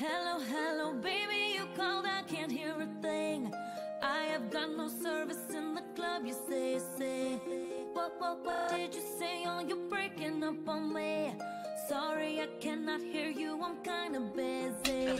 Hello, hello, baby, you called, I can't hear a thing. I have got no service in the club, you say. What did you say? Oh, you're breaking up on me. Sorry, I cannot hear you, I'm kinda busy.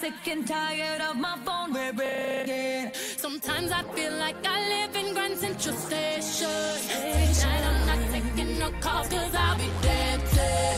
Sick and tired of my phone ringing. Sometimes I feel like I live in Grand Central Station. Tonight I'm not taking no calls 'cause I'll be dancing.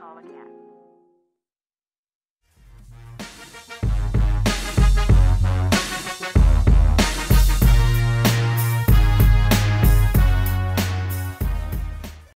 Call again.